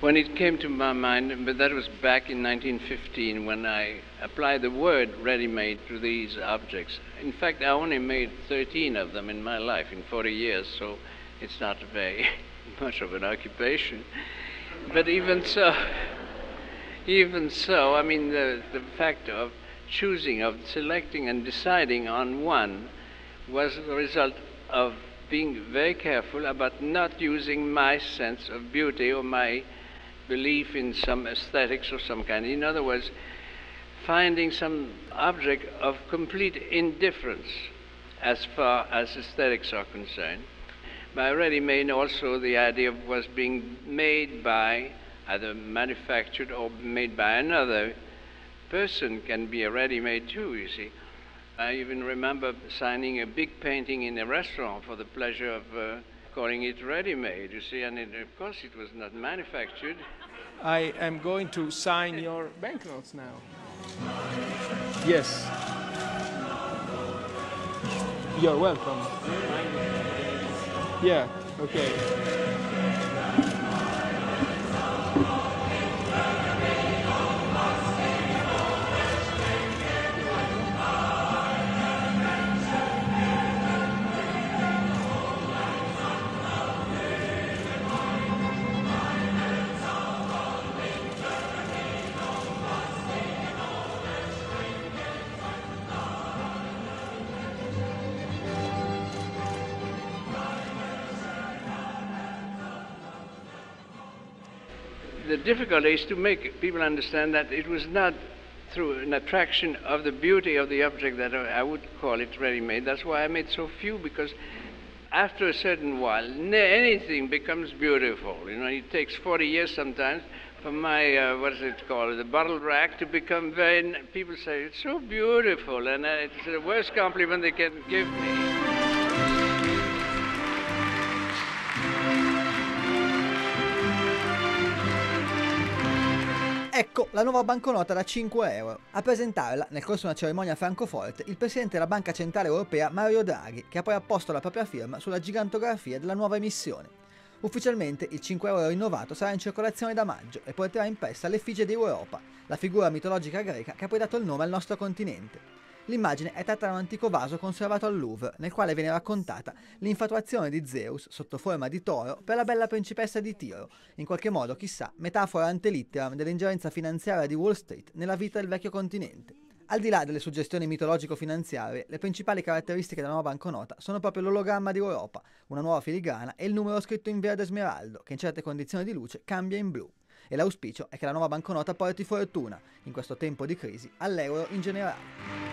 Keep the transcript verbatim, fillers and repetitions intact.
when it came to my mind, but that was back in nineteen fifteen when I applied the word ready-made to these objects. In fact, I only made thirteen of them in my life in forty years, so it's not very much of an occupation. But even so, even so, I mean, the, the fact of choosing, of selecting and deciding on one was the result of being very careful about not using my sense of beauty or my belief in some aesthetics of some kind. In other words, finding some object of complete indifference as far as aesthetics are concerned. By ready-made also the idea was being made by, either manufactured or made by another person, can be a ready-made too, you see. I even remember signing a big painting in a restaurant for the pleasure of uh, calling it ready-made, you see, and it, of course it was not manufactured. I am going to sign your banknotes now. Yes. You're welcome. Yeah, okay. The difficulty is to make people understand that it was not through an attraction of the beauty of the object that I would call it ready-made. That's why I made so few, because after a certain while, anything becomes beautiful. You know, it takes forty years sometimes for my, uh, what is it called, the bottle rack to become very, people say, it's so beautiful, and uh, it's the worst compliment they can give me. Ecco la nuova banconota da cinque euro. A presentarla, nel corso di una cerimonia a Francoforte, il presidente della Banca Centrale Europea Mario Draghi, che ha poi apposto la propria firma sulla gigantografia della nuova emissione. Ufficialmente il cinque euro rinnovato sarà in circolazione da maggio e porterà impressa l'effigie di Europa, la figura mitologica greca che ha poi dato il nome al nostro continente. L'immagine è tratta da un antico vaso conservato al Louvre, nel quale viene raccontata l'infatuazione di Zeus, sotto forma di toro, per la bella principessa di Tiro, in qualche modo, chissà, metafora ante litteram dell'ingerenza finanziaria di Wall Street nella vita del vecchio continente. Al di là delle suggestioni mitologico-finanziarie, le principali caratteristiche della nuova banconota sono proprio l'ologramma di Europa, una nuova filigrana e il numero scritto in verde smeraldo, che in certe condizioni di luce cambia in blu. E l'auspicio è che la nuova banconota porti fortuna, in questo tempo di crisi, all'euro in generale.